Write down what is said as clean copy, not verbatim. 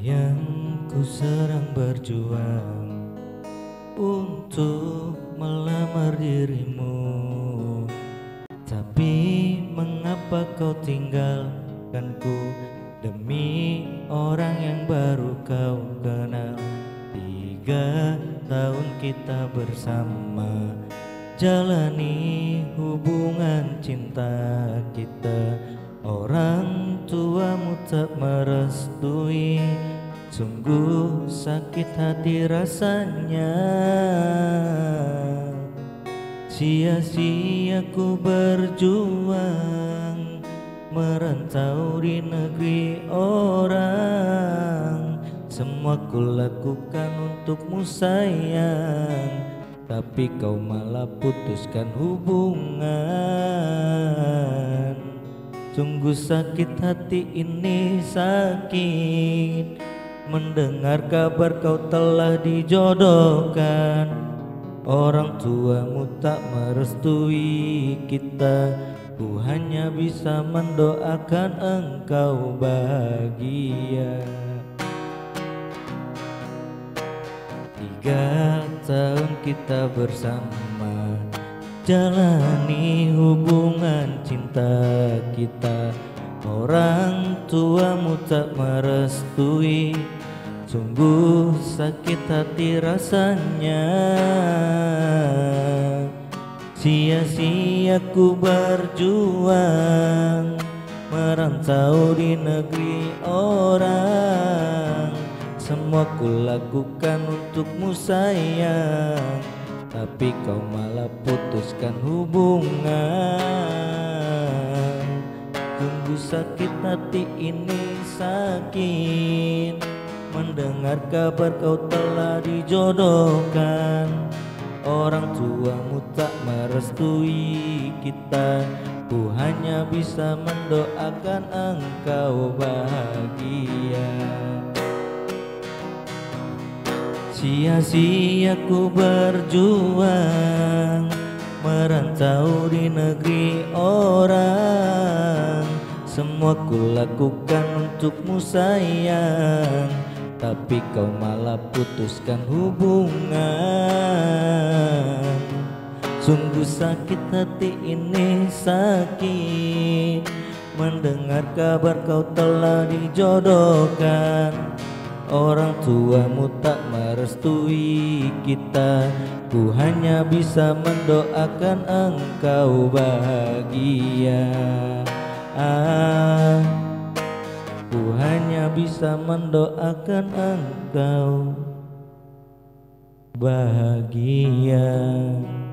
yang ku serang berjuang untuk melamar dirimu. Tapi mengapa kau tinggalkanku demi orang yang baru kau kenal? 3 tahun kita bersama jalani hubungan cinta kita. Orang tuamu tak merestui, sungguh sakit hati rasanya. Sia-sia ku berjuang merantau di negeri orang. Semua ku lakukan untukmu sayang, tapi kau malah putuskan hubungan. Sungguh sakit hati ini sakit mendengar kabar kau telah dijodohkan. Orang tuamu tak merestui kita, ku hanya bisa mendoakan engkau bahagia. 3 tahun kita bersama jalani hubungan cinta kita. Orang tuamu tak merestui, sungguh sakit hati rasanya. Sia-sia ku berjuang merantau di negeri orang. Semua ku lakukan untukmu sayang, tapi kau malah putuskan hubungan. Sungguh sakit hati ini sakit mendengar kabar kau telah dijodohkan. Orang tuamu tak merestui kita, ku hanya bisa mendoakan engkau bahagia. Sia-sia ku berjuang merantau di negeri orang. Semua ku lakukan untukmu sayang, tapi kau malah putuskan hubungan. Sungguh sakit hati ini sakit mendengar kabar kau telah dijodohkan. Orang tuamu tak merestui kita, ku hanya bisa mendoakan engkau bahagia. Ku hanya bisa mendoakan engkau bahagia.